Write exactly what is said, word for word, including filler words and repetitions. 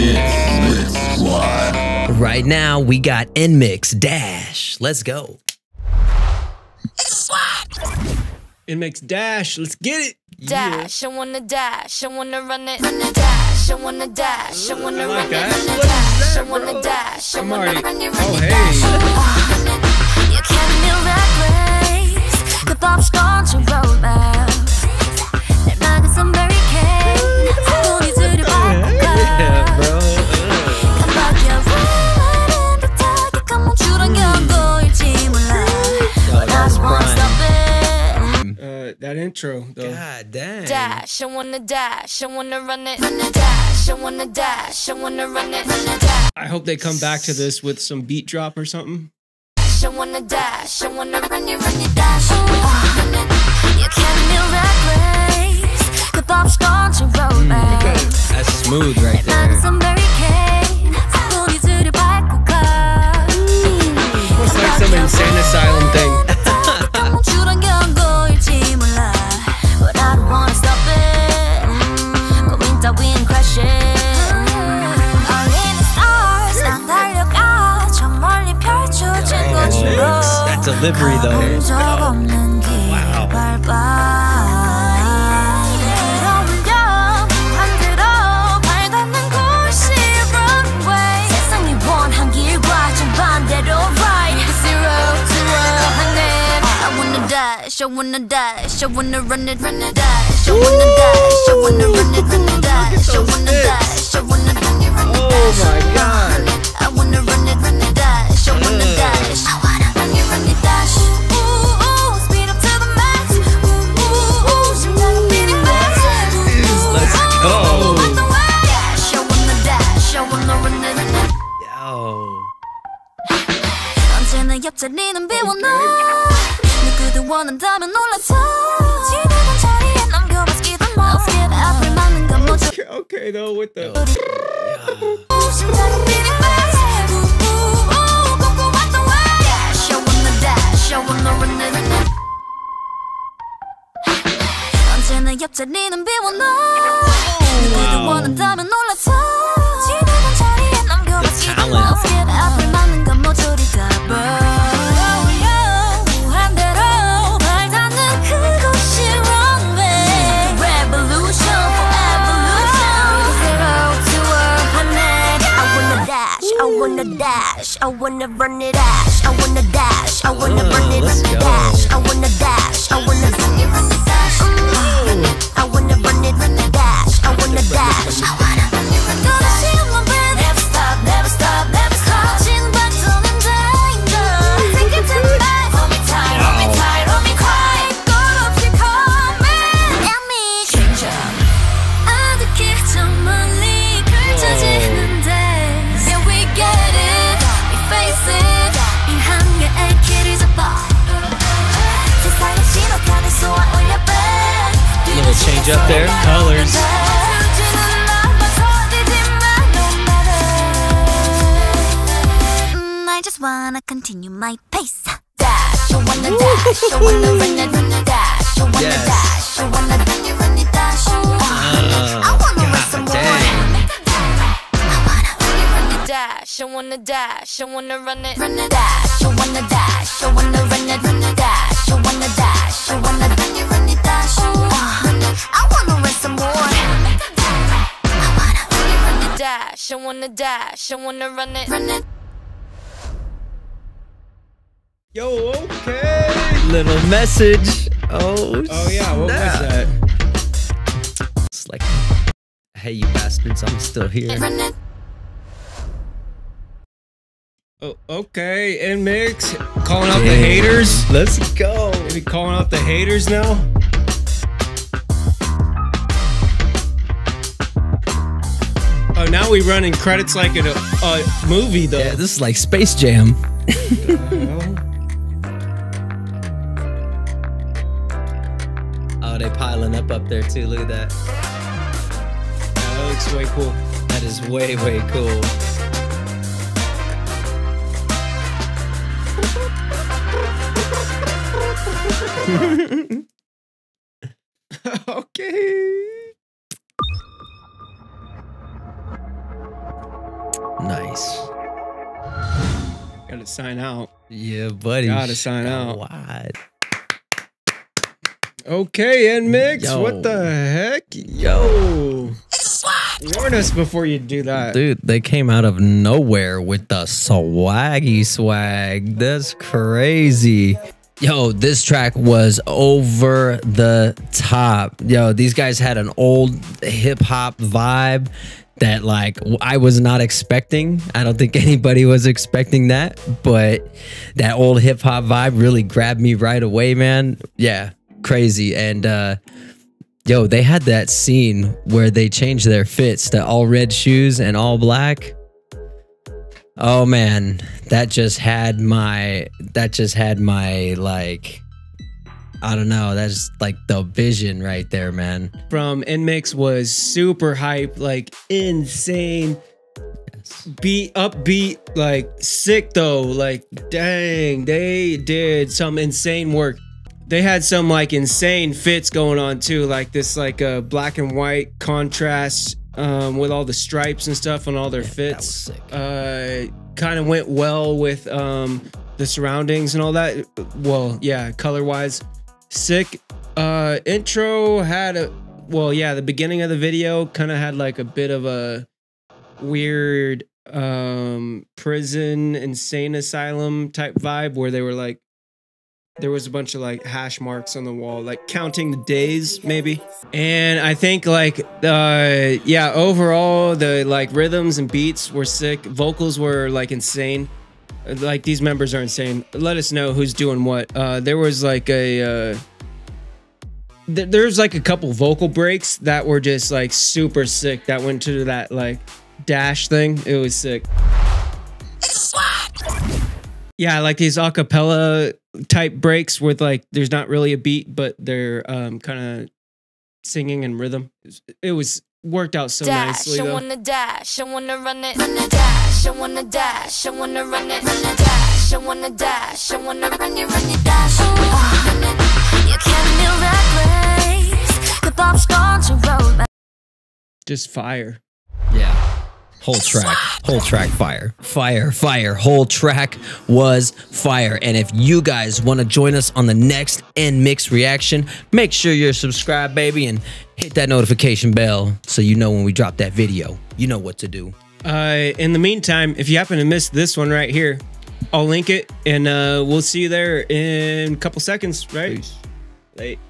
It's Lit Squad. Right now, we got N M I X Dash. Let's go. It's Squad. N M I X Dash, let's get it. Dash, yeah. I wanna dash, I wanna run it. Run it dash, I wanna dash, I wanna I like run that. It. What dash, is that, bro? I wanna dash, I wanna already... run it. Oh, hey. Dash. You can't feel that place. The pop's gone to roll out. That man is some very cake. Pull you to the back. Yeah, bro. Uh. Come back, you're rolling the target. Come on, shoot on your goal, your team will lie. But that's wrong. Uh, that intro, though. God damn. Dash, I wanna dash, I wanna run it. Run it dash, I wanna dash, I wanna run it. Run it dash. I hope they come back to this with some beat drop or something. Dash, I wanna dash, I wanna run it, run it dash. You can't feel that place. The pop's gone to roll back. That's smooth right there. It's like some insane asylum thing. Delivery though. Oh. Wow. I wanna dash, I wanna dash, I wanna run it, run it dash. I wanna dash, I wanna run it, run it dash. I wanna dash, I wanna run it, run it dash. Oh my god. I wanna run it, run it dash. I wanna dash. Okay. Okay, okay though with the wow. I wanna dash, I wanna run it dash, I wanna dash, I wanna oh, run it dash, I wanna dash, I wanna run it dash, I wanna run it dash, I wanna dash, I wanna run it dash. Never stop, never stop, never stop. Chin back till I'm danger. Take it to the back. Hold me tight, hold me tight, hold me quiet. Go up, you call me. And me, stranger. I don't care to my league. Little change up there, colors. Mm, I just wanna continue my pace. Dash, I wanna dash, I wanna run it, run it dash, I wanna dash, I wanna run it, run it dash. I wanna run some more. Dash, I wanna dash, I wanna run it, run it dash, I wanna dash, I wanna run it, run it dash, I wanna dash, I wanna run it, run it dash. I wanna run some more. I wanna run it, run it dash, I wanna dash, I wanna run it, run it. Yo, okay. Little message. Oh. Oh yeah, what snap. Was that? It's like, hey, you bastards, I'm still here. Run it. Oh, okay, N M I X calling out the haters. Let's go. Maybe calling out the haters now. Oh, now we running credits like in a, a movie though. Yeah, this is like Space Jam. Oh, they piling up up there too. Look at that. That looks way cool. That is way way cool. Okay. Nice. Gotta sign out. Yeah, buddy. Gotta sign out. Wide. Okay, and mix. Yo. What the heck? Yo. Warn us before you do that. Dude, they came out of nowhere with the swaggy swag. That's crazy. Yo, this track was over the top. Yo, these guys had an old hip hop vibe that like I was not expecting. I don't think anybody was expecting that, but that old hip hop vibe really grabbed me right away, man. Yeah, crazy. And uh yo, they had that scene where they changed their fits to all red shoes and all black. Oh man, that just had my, that just had my, like, I don't know, that's like the vision right there, man. From N Mix was super hype, like insane. Yes. Beat, upbeat, like sick though, like dang, they did some insane work. They had some like insane fits going on too, like this like a uh, black and white contrast um, with all the stripes and stuff on all their yeah, fits. That was sick. Uh, kind of went well with um, the surroundings and all that. Well, yeah, color wise, sick. Uh, intro had a well, yeah, the beginning of the video kind of had like a bit of a weird um, prison, insane asylum type vibe where they were like. There was a bunch of like hash marks on the wall, like counting the days maybe. And I think like, uh, yeah, overall the like rhythms and beats were sick. Vocals were like insane. Like these members are insane. Let us know who's doing what. Uh, there was like a, uh, th there's like a couple vocal breaks that were just like super sick. That went to that like dash thing. It was sick. Yeah, like these a cappella type breaks with like, there's not really a beat, but they're um, kind of singing in rhythm. It was, it was worked out so dash, nicely though. I wanna dash, I wanna run it, run it, dash, I wanna dash, I wanna run it, run it, dash, I wanna dash, I wanna run it, run it, dash, run it. You can't feel that place, the pop's gone to roll. Just fire. Yeah. Whole track, whole track, fire, fire, fire, whole track was fire. And if you guys want to join us on the next N Mix reaction, make sure you're subscribed, baby, and hit that notification bell so you know when we drop that video. You know what to do. Uh, in the meantime, if you happen to miss this one right here, I'll link it, and uh, we'll see you there in a couple seconds, right? Peace. Late.